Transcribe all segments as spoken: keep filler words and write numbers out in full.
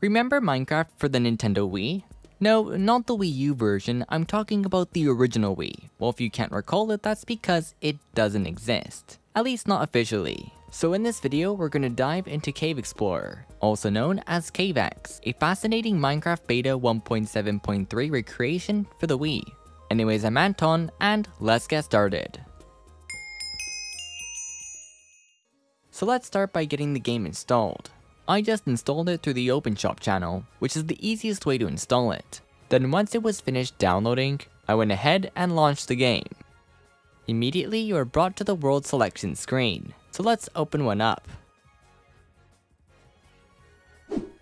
Remember Minecraft for the Nintendo Wii? No, not the Wii U version, I'm talking about the original Wii. Well, if you can't recall it, that's because it doesn't exist. At least not officially. So in this video, we're going to dive into Cave Explorer, also known as CaveX, a fascinating Minecraft Beta one point seven point three recreation for the Wii. Anyways, I'm Anton, and let's get started. So let's start by getting the game installed. I just installed it through the OpenShop channel, which is the easiest way to install it. Then once it was finished downloading, I went ahead and launched the game. Immediately you are brought to the world selection screen, so let's open one up.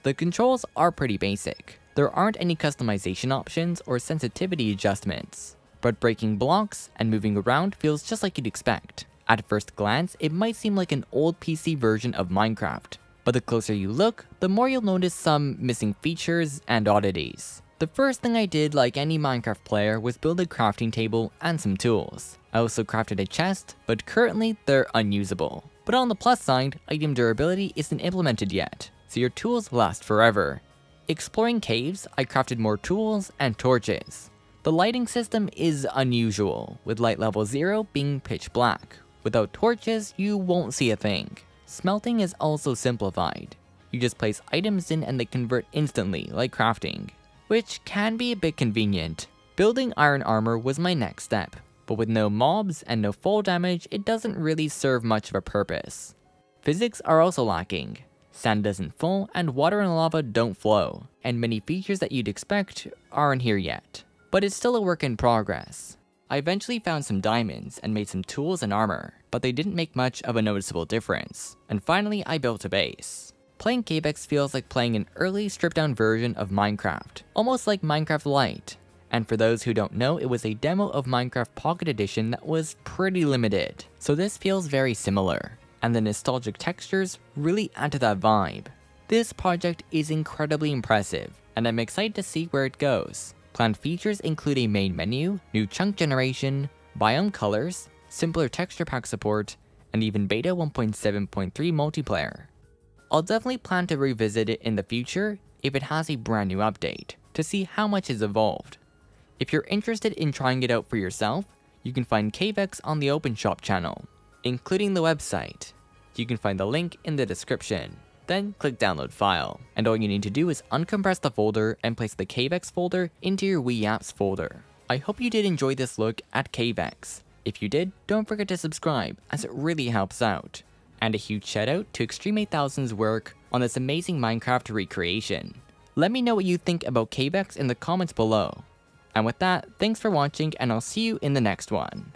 The controls are pretty basic. There aren't any customization options or sensitivity adjustments, but breaking blocks and moving around feels just like you'd expect. At first glance, it might seem like an old P C version of Minecraft. But the closer you look, the more you'll notice some missing features and oddities. The first thing I did, like any Minecraft player, was build a crafting table and some tools. I also crafted a chest, but currently they're unusable. But on the plus side, item durability isn't implemented yet, so your tools last forever. Exploring caves, I crafted more tools and torches. The lighting system is unusual, with light level zero being pitch black. Without torches, you won't see a thing. Smelting is also simplified. You just place items in and they convert instantly, like crafting, which can be a bit convenient. Building iron armor was my next step, but with no mobs and no fall damage, it doesn't really serve much of a purpose. Physics are also lacking. Sand doesn't fall and water and lava don't flow, and many features that you'd expect aren't here yet. But it's still a work in progress. I eventually found some diamonds and made some tools and armor, but they didn't make much of a noticeable difference. And finally, I built a base. Playing CaveX feels like playing an early stripped down version of Minecraft, almost like Minecraft Lite. And for those who don't know, it was a demo of Minecraft Pocket Edition that was pretty limited. So this feels very similar, and the nostalgic textures really add to that vibe. This project is incredibly impressive, and I'm excited to see where it goes. Planned features include a main menu, new chunk generation, biome colors, simpler texture pack support, and even Beta one point seven point three multiplayer. I'll definitely plan to revisit it in the future if it has a brand new update, to see how much has evolved. If you're interested in trying it out for yourself, you can find CaveX on the OpenShop channel, including the website. You can find the link in the description. Then click download file, and all you need to do is uncompress the folder and place the CaveX folder into your Wii apps folder. I hope you did enjoy this look at CaveX. If you did, don't forget to subscribe as it really helps out. And a huge shout out to Extreme eight thousand's work on this amazing Minecraft recreation. Let me know what you think about CaveX in the comments below. And with that, thanks for watching and I'll see you in the next one.